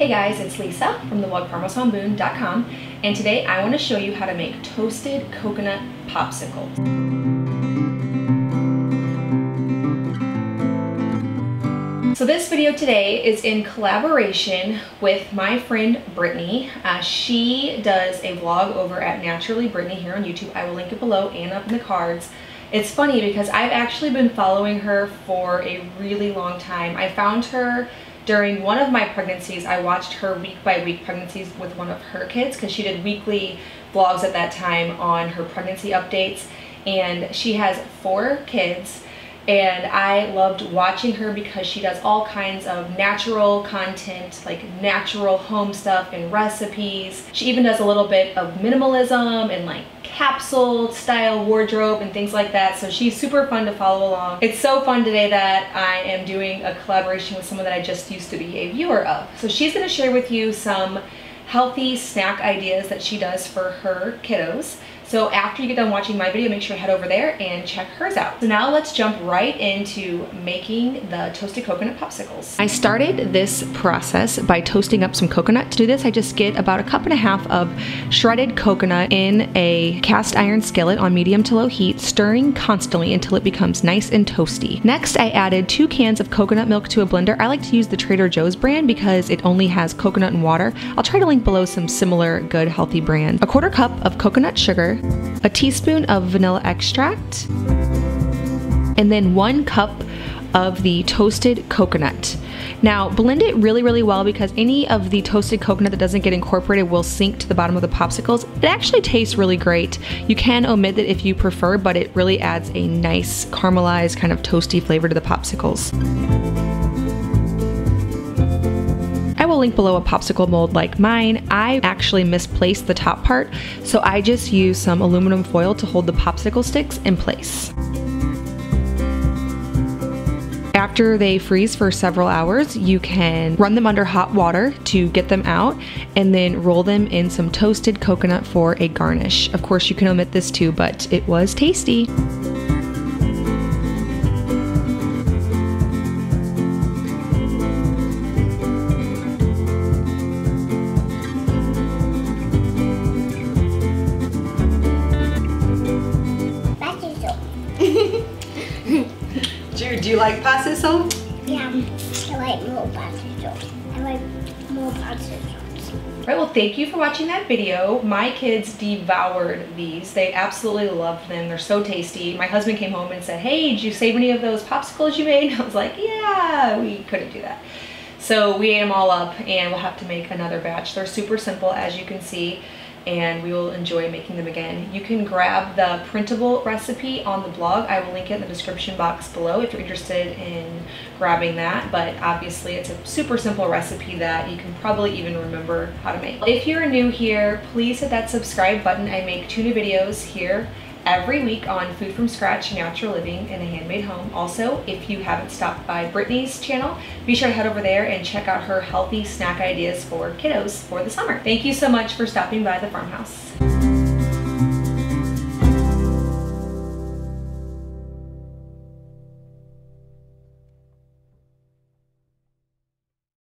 Hey guys, it's Lisa from thewogfarmershomemoon.com, and today I want to show you how to make toasted coconut popsicles. So this video today is in collaboration with my friend Brittany. She does a vlog over at Naturally Brittany here on YouTube. I will link it below and up in the cards. It's funny because I've actually been following her for a really long time. I found her during one of my pregnancies. I watched her week-by-week pregnancies with one of her kids because she did weekly vlogs at that time on her pregnancy updates, and she has 4 kids, and I loved watching her because she does all kinds of natural content, like natural home stuff and recipes. She even does a little bit of minimalism and like capsule style wardrobe and things like that, so she's super fun to follow along. It's so fun today that I am doing a collaboration with someone that I just used to be a viewer of. So she's going to share with you some healthy snack ideas that she does for her kiddos. So after you get done watching my video, make sure you head over there and check hers out. So now let's jump right into making the toasted coconut popsicles. I started this process by toasting up some coconut. To do this, I just get about a cup and a half of shredded coconut in a cast iron skillet on medium to low heat, stirring constantly until it becomes nice and toasty. Next, I added 2 cans of coconut milk to a blender. I like to use the Trader Joe's brand because it only has coconut and water. I'll try to link below some similar good healthy brands. A 1/4 cup of coconut sugar, a teaspoon of vanilla extract, and then 1 cup of the toasted coconut. Now blend it really well, because any of the toasted coconut that doesn't get incorporated will sink to the bottom of the popsicles. It actually tastes really great. You can omit it if you prefer, but it really adds a nice caramelized kind of toasty flavor to the popsicles. I will link below a popsicle mold like mine. I actually misplaced the top part, so I just used some aluminum foil to hold the popsicle sticks in place. After they freeze for several hours, you can run them under hot water to get them out, and then roll them in some toasted coconut for a garnish. Of course, you can omit this too, but it was tasty. Do you like pasta sauce? Yeah, I like more pasta sauce. Alright, well thank you for watching that video. My kids devoured these. They absolutely loved them. They're so tasty. My husband came home and said, "Hey, did you save any of those popsicles you made?" I was like, "Yeah, we couldn't do that." So we ate them all up, and we'll have to make another batch. They're super simple, as you can see, and we will enjoy making them again. You can grab the printable recipe on the blog. I will link it in the description box below if you're interested in grabbing that, but obviously it's a super simple recipe that you can probably even remember how to make. If you're new here, please hit that subscribe button. I make 2 new videos here every week on food from scratch, natural living, and a handmade home. Also, if you haven't stopped by Brittany's channel, be sure to head over there and check out her healthy snack ideas for kiddos for the summer. Thank you so much for stopping by the farmhouse.